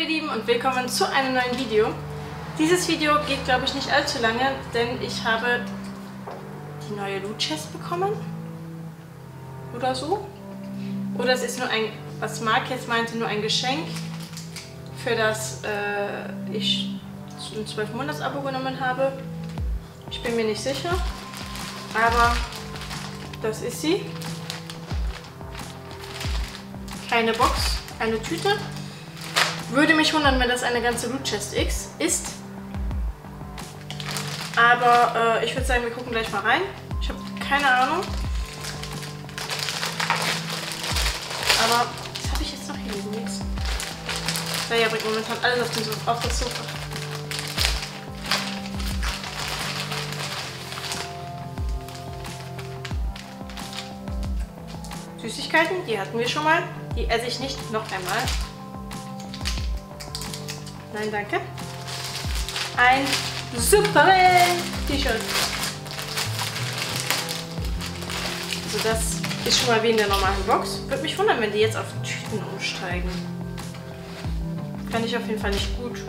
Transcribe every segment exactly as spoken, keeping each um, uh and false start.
ihr Lieben und willkommen zu einem neuen Video. Dieses Video geht, glaube ich, nicht allzu lange, denn ich habe die neue Lootchest bekommen. Oder so. Oder es ist nur ein, was Marc jetzt meinte, nur ein Geschenk, für das äh, ich ein zwölf Monats Abo genommen habe. Ich bin mir nicht sicher, aber das ist sie. Keine Box, eine Tüte. Würde mich wundern, wenn das eine ganze Lootchest X ist. Aber äh, ich würde sagen, wir gucken gleich mal rein. Ich habe keine Ahnung. Aber was habe ich jetzt noch hier liegen? Nichts. Naja, bringt momentan alles auf, den so auf das Sofa. Süßigkeiten, die hatten wir schon mal. Die esse ich nicht noch einmal. Nein, danke. Ein Superman-T-Shirt. Also das ist schon mal wie in der normalen Box. Würde mich wundern, wenn die jetzt auf Tüten umsteigen. Kann ich auf jeden Fall nicht gut.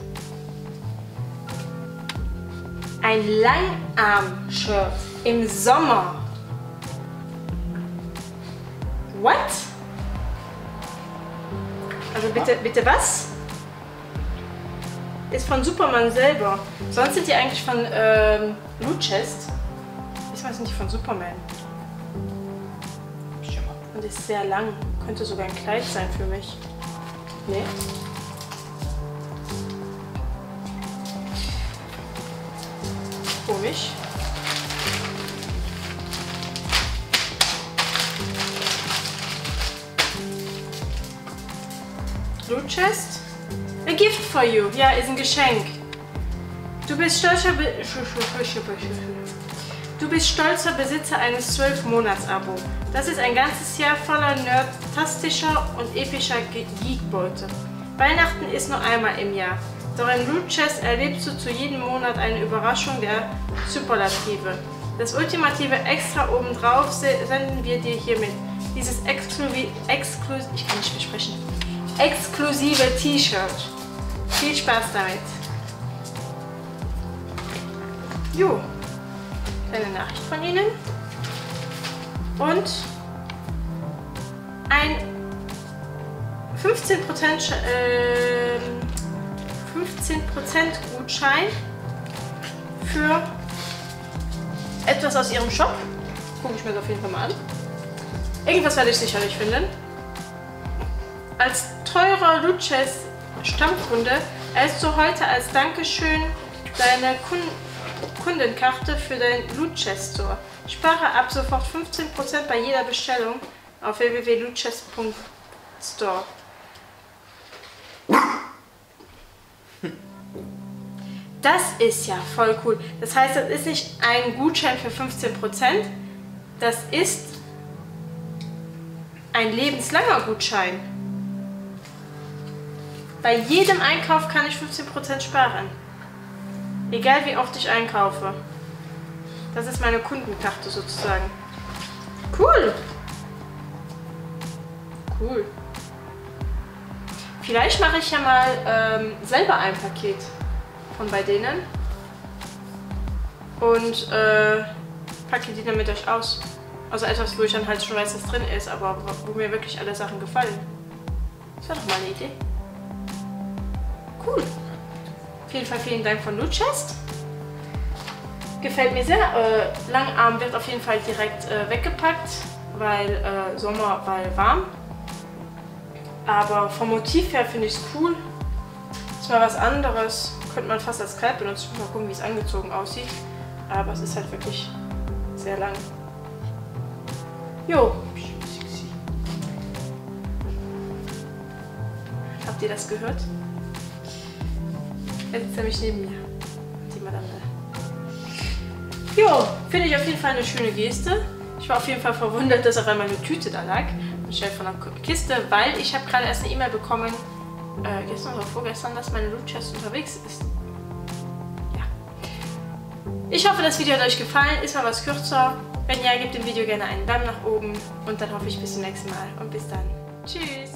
Ein Langarm-Shirt im Sommer. What? Also bitte, bitte was? Ist von Superman selber. Sonst sind die eigentlich von ähm, Lootchest. Ich weiß nicht, von Superman. Und ist sehr lang. Könnte sogar ein Kleid sein für mich. Nee. Komisch. Lootchest. A gift for you. Ja, ist ein Geschenk. Du bist stolzer, Be du bist stolzer Besitzer eines zwölf Monats Abo. Das ist ein ganzes Jahr voller nerdtastischer und epischer Geekbeute. Weihnachten ist nur einmal im Jahr. Doch in Lootchest erlebst du zu jedem Monat eine Überraschung der Superlative. Das ultimative Extra obendrauf senden wir dir hiermit. Dieses exklusive, exklusiv, ich kann nicht versprechen, exklusive T-Shirt. Viel Spaß damit. Jo, kleine Nachricht von Ihnen. Und ein fünfzehn Prozent Gutschein für etwas aus Ihrem Shop. Gucke ich mir das auf jeden Fall mal an. Irgendwas werde ich sicherlich finden. Als teurer Lootchest Stammkunde erhältst du heute als Dankeschön deine Kun Kundenkarte für deinen Lootchest Store. Spare ab sofort fünfzehn Prozent bei jeder Bestellung auf w w w punkt lootchest punkt store. Das ist ja voll cool. Das heißt, das ist nicht ein Gutschein für fünfzehn Prozent, das ist ein lebenslanger Gutschein. Bei jedem Einkauf kann ich fünfzehn Prozent sparen. Egal wie oft ich einkaufe. Das ist meine Kundenkarte sozusagen. Cool! Cool. Vielleicht mache ich ja mal ähm, selber ein Paket von bei denen. Und äh, packe die dann mit euch aus. Also etwas, wo ich dann halt schon weiß, was drin ist, aber wo mir wirklich alle Sachen gefallen. Das war doch mal eine Idee. Cool. Auf jeden Fall vielen Dank von Lootchest. Gefällt mir sehr. Äh, Langarm wird auf jeden Fall direkt äh, weggepackt, weil äh, Sommer, weil warm. Aber vom Motiv her finde ich es cool. Ist mal was anderes. Könnte man fast als Kleid benutzen. Mal gucken, wie es angezogen aussieht. Aber es ist halt wirklich sehr lang. Jo. Habt ihr das gehört? Jetzt ist er mich neben mir. Die Madame. Jo, finde ich auf jeden Fall eine schöne Geste. Ich war auf jeden Fall verwundert, dass auf einmal eine Tüte da lag. Anstelle von einer Kiste, weil ich habe gerade erst eine E-Mail bekommen, äh, gestern oder vorgestern, dass meine Lootchest unterwegs ist. Ja. Ich hoffe, das Video hat euch gefallen. Ist mal was kürzer. Wenn ja, gebt dem Video gerne einen Daumen nach oben. Und dann hoffe ich bis zum nächsten Mal. Und bis dann. Tschüss.